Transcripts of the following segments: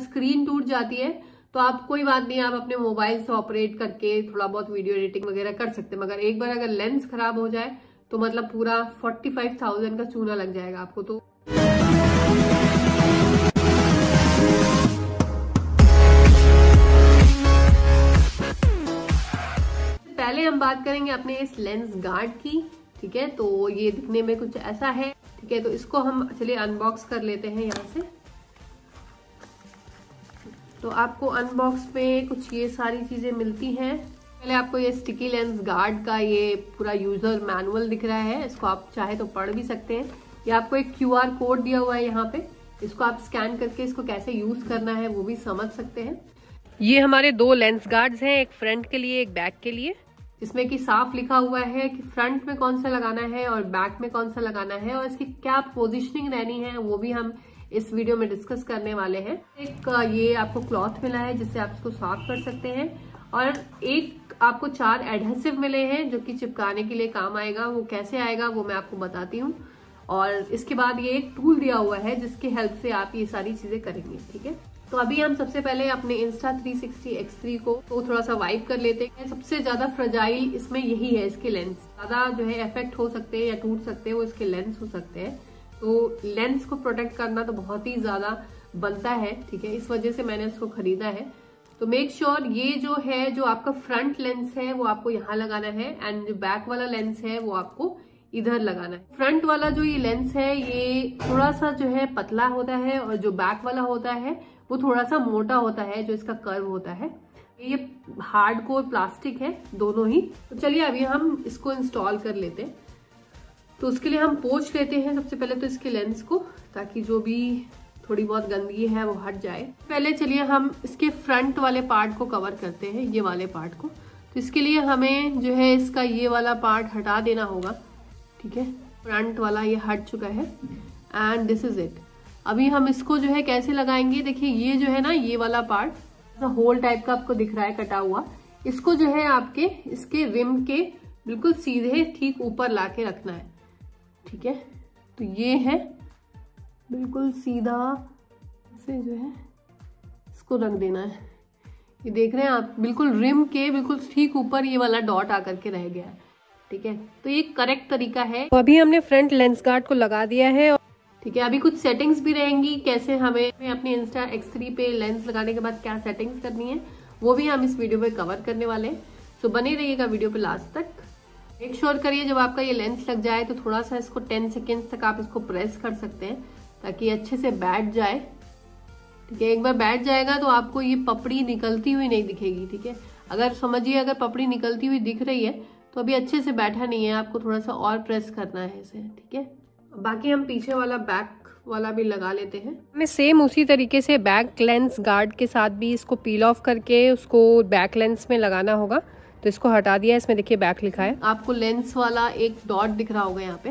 Screen टूट जाती है तो आप कोई बात नहीं, आप अपने मोबाइल से ऑपरेट करके थोड़ा बहुत वीडियो एडिटिंग वगैरह कर सकते हैं, मगर एक बार अगर लेंस खराब हो जाए तो मतलब पूरा 45,000 का चूना लग जाएगा आपको। तो पहले हम बात करेंगे अपने इस लेंस गार्ड की, ठीक है। तो ये दिखने में कुछ ऐसा है, ठीक है। तो इसको हम चलिए अनबॉक्स कर लेते हैं यहाँ से। तो आपको अनबॉक्स में कुछ ये सारी चीजें मिलती हैं। पहले आपको ये स्टिकी लेंस गार्ड का ये पूरा यूजर मैनुअल दिख रहा है, इसको आप चाहे तो पढ़ भी सकते हैं। ये आपको एक QR कोड दिया हुआ है यहाँ पे, इसको आप स्कैन करके इसको कैसे यूज करना है वो भी समझ सकते हैं। ये हमारे 2 लेंस गार्ड्स हैं, एक फ्रंट के लिए एक बैक के लिए, इसमें कि साफ लिखा हुआ है कि फ्रंट में कौन सा लगाना है और बैक में कौन सा लगाना है और इसकी क्या पोजीशनिंग रहनी है वो भी हम इस वीडियो में डिस्कस करने वाले हैं। एक ये आपको क्लॉथ मिला है जिससे आप इसको साफ कर सकते हैं और एक आपको 4 एडहेसिव मिले हैं जो कि चिपकाने के लिए काम आएगा। वो कैसे आएगा वो मैं आपको बताती हूँ। और इसके बाद ये एक टूल दिया हुआ है जिसकी हेल्प से आप ये सारी चीजें करेंगे, ठीक है। तो अभी हम सबसे पहले अपने Insta360 X3 को थोड़ा सा वाइप कर लेते हैं। सबसे ज्यादा फ्रजाइल इसमें यही है, इसके लेंस ज्यादा जो है अफेक्ट हो सकते हैं या टूट सकते हैं वो इसके लेंस हो सकते हैं। तो लेंस को प्रोटेक्ट करना तो बहुत ही ज्यादा बनता है, ठीक है। इस वजह से मैंने इसको खरीदा है। तो मेक श्योर ये जो है जो आपका फ्रंट लेंस है वो आपको यहाँ लगाना है एंड जो बैक वाला लेंस है वो आपको इधर लगाना है। फ्रंट वाला जो ये लेंस है ये थोड़ा सा जो है पतला होता है और जो बैक वाला होता है वो थोड़ा सा मोटा होता है, जो इसका कर्व होता है। ये हार्ड कोर प्लास्टिक है दोनों ही। तो चलिए अभी हम इसको इंस्टॉल कर लेते हैं। तो उसके लिए हम पोंछ लेते हैं सबसे पहले तो इसके लेंस को, ताकि जो भी थोड़ी बहुत गंदगी है वो हट जाए। पहले चलिए हम इसके फ्रंट वाले पार्ट को कवर करते हैं, ये वाले पार्ट को। तो इसके लिए हमें जो है इसका ये वाला पार्ट हटा देना होगा, ठीक है। फ्रंट वाला ये हट चुका है एंड दिस इज इट। अभी हम इसको जो है कैसे लगाएंगे, देखिए ये जो है ना ये वाला पार्ट होल टाइप का आपको दिख रहा है कटा हुआ, इसको जो है आपके इसके रिम के बिल्कुल सीधे ठीक ऊपर लाके रखना है, ठीक है। तो ये है बिल्कुल सीधा से जो है इसको रख देना है। ये देख रहे हैं आप, बिल्कुल रिम के बिल्कुल ठीक ऊपर ये वाला डॉट आकर के रह गया है, ठीक है। तो ये करेक्ट तरीका है। तो अभी हमने फ्रंट लेंस गार्ड को लगा दिया है, ठीक है। अभी कुछ सेटिंग्स भी रहेंगी, कैसे हमें अपने Insta X3 पे लेंस लगाने के बाद क्या सेटिंग्स करनी है वो भी हम इस वीडियो में कवर करने वाले हैं। सो बने रहिएगा वीडियो पे लास्ट तक। मेक श्योर करिए जब आपका ये लेंस लग जाए तो थोड़ा सा इसको 10 सेकेंड्स तक आप इसको प्रेस कर सकते हैं ताकि अच्छे से बैठ जाए, ठीक है। एक बार बैठ जाएगा तो आपको ये पपड़ी निकलती हुई नहीं दिखेगी, ठीक है। अगर समझिए अगर पपड़ी निकलती हुई दिख रही है तो अभी अच्छे से बैठा नहीं है, आपको थोड़ा सा और प्रेस करना है इसे, ठीक है। बाकी हम पीछे वाला बैक वाला भी लगा लेते हैं। हमें सेम उसी तरीके से बैक लेंस गार्ड के साथ भी इसको पील ऑफ करके उसको बैक लेंस में लगाना होगा। तो इसको हटा दिया, इसमें देखिए बैक लिखा है। आपको लेंस वाला एक डॉट दिख रहा होगा यहाँ पे।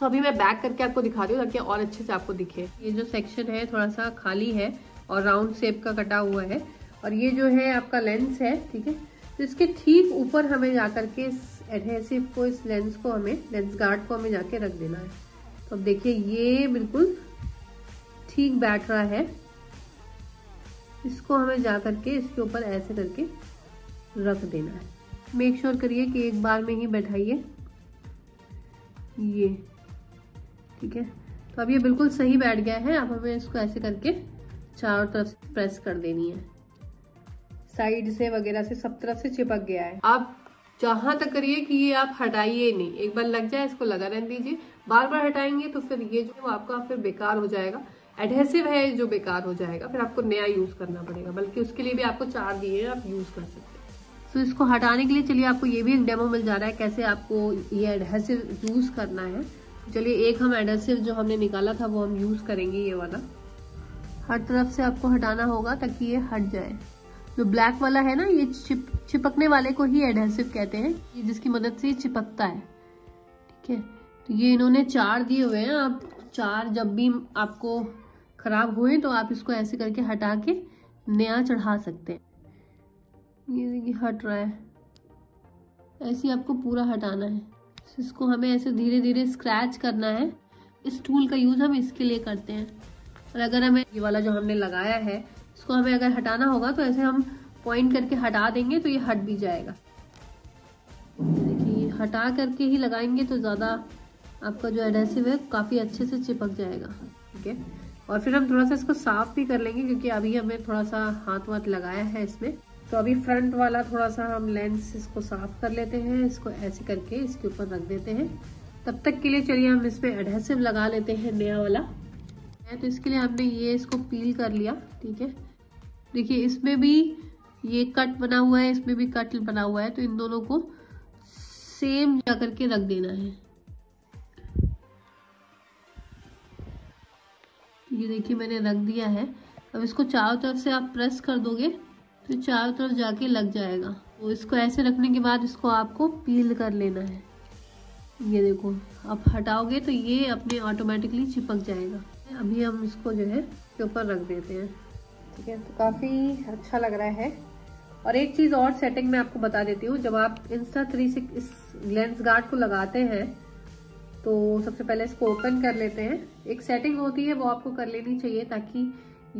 तो अभी मैं बैक करके आपको दिखा रही हूँ ताकि और अच्छे से आपको दिखे। ये जो सेक्शन है थोड़ा सा खाली है और राउंड शेप का कटा हुआ है और ये जो है आपका लेंस है, ठीक है। तो इसके ठीक ऊपर हमें जाकर के इस एडहेसिव को, इस लेंस को, हमें लेंस गार्ड को हमें जाके रख देना है। अब देखिए ये बिल्कुल ठीक बैठ रहा है, इसको हमें जा करके इसके ऊपर ऐसे करके रख देना है। मेक श्योर करिए कि एक बार में ही बैठाइए ये, ठीक है। तो अब ये बिल्कुल सही बैठ गया है। अब हमें इसको ऐसे करके चारों तरफ से प्रेस कर देनी है, साइड से वगैरह से सब तरफ से चिपक गया है। आप जहाँ तक करिए कि ये आप हटाइए नहीं, एक बार लग जाए इसको लगा रहने दीजिए। बार बार हटाएंगे तो फिर ये जो आपका फिर बेकार हो जाएगा, एडहेसिव है जो बेकार हो जाएगा, फिर आपको नया यूज करना पड़ेगा। बल्कि उसके लिए भी आपको 4 दिए हैं, आप यूज कर सकते हैं। सो इसको हटाने के लिए चलिए आपको ये भी एक डेमो मिल जा रहा है कैसे आपको ये एडहेसिव यूज करना है। चलिए एक हम एडहेसिव जो हमने निकाला था वो हम यूज करेंगे, ये वाला। हर तरफ से आपको हटाना होगा ताकि ये हट जाए। जो ब्लैक वाला है ना ये चिपकने वाले को ही एडहेसिव कहते हैं, ये जिसकी मदद से ये चिपकता है, ठीक है। तो ये इन्होंने 4 दिए हुए हैं। आप 4 जब भी आपको खराब हुए तो आप इसको ऐसे करके हटा के नया चढ़ा सकते हैं। ये देखिए हट रहा है, ऐसे ही आपको पूरा हटाना है। इसको हमें ऐसे धीरे धीरे स्क्रैच करना है। इस टूल का यूज हम इसके लिए करते हैं। और अगर हमें ये वाला जो हमने लगाया है इसको हमें अगर हटाना होगा तो ऐसे हम पॉइंट करके हटा देंगे तो ये हट भी जाएगा। देखिए हटा करके ही लगाएंगे तो ज़्यादा आपका जो एडहेसिव है काफ़ी अच्छे से चिपक जाएगा। ठीक है, और फिर हम थोड़ा सा इसको साफ भी कर लेंगे क्योंकि अभी हमें थोड़ा सा हाथ वाथ लगाया है इसमें। तो अभी फ्रंट वाला थोड़ा सा हम लेंस इसको साफ कर लेते हैं, इसको ऐसे करके इसके ऊपर रख देते हैं। तब तक के लिए चलिए हम इसमें एडहेसिव लगा लेते हैं नया वाला। तो इसके लिए हमने ये इसको पील कर लिया। ठीक है, देखिए इसमें भी ये कट बना हुआ है, इसमें भी कट बना हुआ है, तो इन दोनों को सेम जा करके रख देना है। ये देखिए मैंने रख दिया है। अब इसको चारों तरफ से आप प्रेस कर दोगे तो चारों तरफ जाके लग जाएगा। तो इसको ऐसे रखने के बाद इसको आपको पील कर लेना है। ये देखो आप हटाओगे तो ये अपने ऑटोमेटिकली चिपक जाएगा। अभी हम इसको जो है के ऊपर रख देते हैं। ठीक है, तो काफ़ी अच्छा लग रहा है। और एक चीज़ और सेटिंग मैं आपको बता देती हूँ, जब आप Insta360 इस लेंस गार्ड को लगाते हैं तो सबसे पहले इसको ओपन कर लेते हैं। एक सेटिंग होती है वो आपको कर लेनी चाहिए ताकि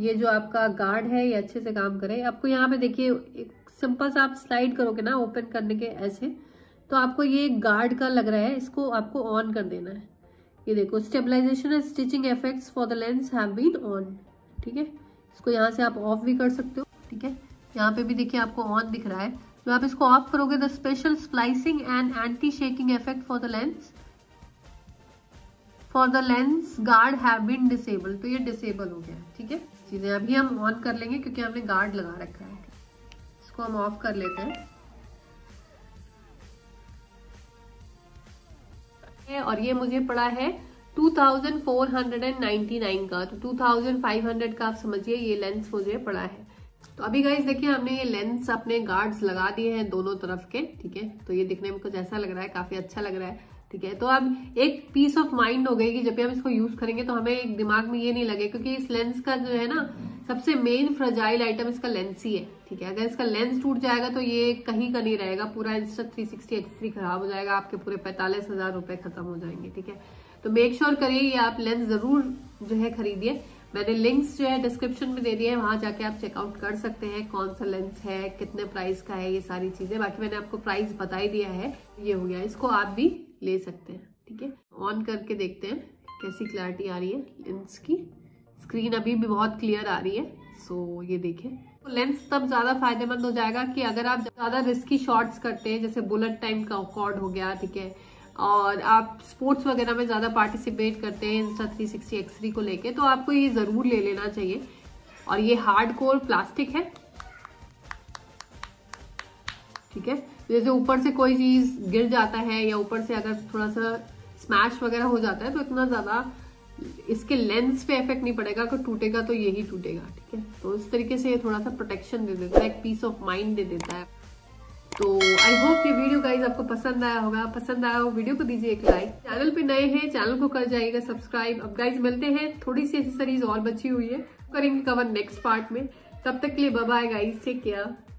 ये जो आपका गार्ड है ये अच्छे से काम करे। आपको यहाँ पे देखिए एक सिंपल सा आप स्लाइड करोगे ना ओपन करने के ऐसे, तो आपको ये गार्ड का लग रहा है, इसको आपको ऑन कर देना है। ये देखो stabilisation and stitching effects for the lens have been on. ठीक है, इसको यहाँ से आप ऑफ भी कर सकते हो। ठीक है, यहाँ पे भी देखिए आपको ऑन दिख रहा है। तो आप इसको ऑफ करोगे the special splicing and anti shaking effect for the lens guard have been disable, तो ये डिसेबल हो गया। ठीक है, चीज़ें अभी हम ऑन कर लेंगे क्योंकि हमने गार्ड लगा रखा है। इसको हम ऑफ कर लेते हैं। और ये मुझे पड़ा है 2499 का, तो 2500 का आप समझिए ये लेंस मुझे पड़ा है। तो अभी गाइस देखिए हमने ये लेंस अपने गार्ड्स लगा दिए हैं दोनों तरफ के। ठीक है, तो ये दिखने में कुछ ऐसा लग रहा है, काफ़ी अच्छा लग रहा है। ठीक है, तो अब एक पीस ऑफ माइंड हो गई कि जब भी हम इसको यूज करेंगे तो हमें एक दिमाग में ये नहीं लगे, क्योंकि इस लेंस का जो है ना सबसे मेन फ्रजाइल आइटम इसका लेंस ही है। ठीक है, अगर इसका लेंस टूट जाएगा तो ये कहीं का नहीं रहेगा, पूरा Insta360 X3 खराब हो जाएगा, आपके पूरे 45,000 रुपए खत्म हो जाएंगे। ठीक है, तो मेक श्योर करिए ये आप लेंस जरूर जो है खरीदिए। मैंने लिंक्स जो है डिस्क्रिप्शन में दे दिए हैं, वहाँ जाके आप चेकआउट कर सकते हैं कौन सा लेंस है, कितने प्राइस का है, ये सारी चीजें। बाकी मैंने आपको प्राइस बता ही दिया है। ये हो गया, इसको आप भी ले सकते हैं। ठीक है, ऑन करके देखते हैं कैसी क्लैरिटी आ रही है लेंस की। स्क्रीन अभी भी बहुत क्लियर आ रही है। सो ये देखें, तो लेंस तब ज़्यादा फायदेमंद हो जाएगा कि अगर आप ज़्यादा रिस्की शॉट्स करते हैं, जैसे बुलेट टाइम का कॉर्ड हो गया। ठीक है, और आप स्पोर्ट्स वगैरह में ज़्यादा पार्टिसिपेट करते हैं Insta360 X3 को लेके, तो आपको ये ज़रूर ले लेना चाहिए। और ये हार्ड कोर प्लास्टिक है। ठीक है, जैसे ऊपर से कोई चीज गिर जाता है या ऊपर से अगर थोड़ा सा स्मैश वगैरह हो जाता है तो इतना ज्यादा इसके लेंस पे इफेक्ट नहीं पड़ेगा। अगर टूटेगा तो यही टूटेगा। ठीक है, तो इस तरीके से ये थोड़ा सा प्रोटेक्शन दे देता है, एक पीस ऑफ माइंड दे देता है। तो आई होप ये वीडियो गाइज आपको पसंद आया होगा। पसंद आया हो वीडियो को दीजिए एक लाइक। चैनल पे नए हैं चैनल को कर जाइएगा सब्सक्राइब। अब गाइज मिलते हैं, थोड़ी सी एक्सेसरीज और बची हुई है, करेंगे कवर नेक्स्ट पार्ट में। तब तक के लिए bye bye guys, take care.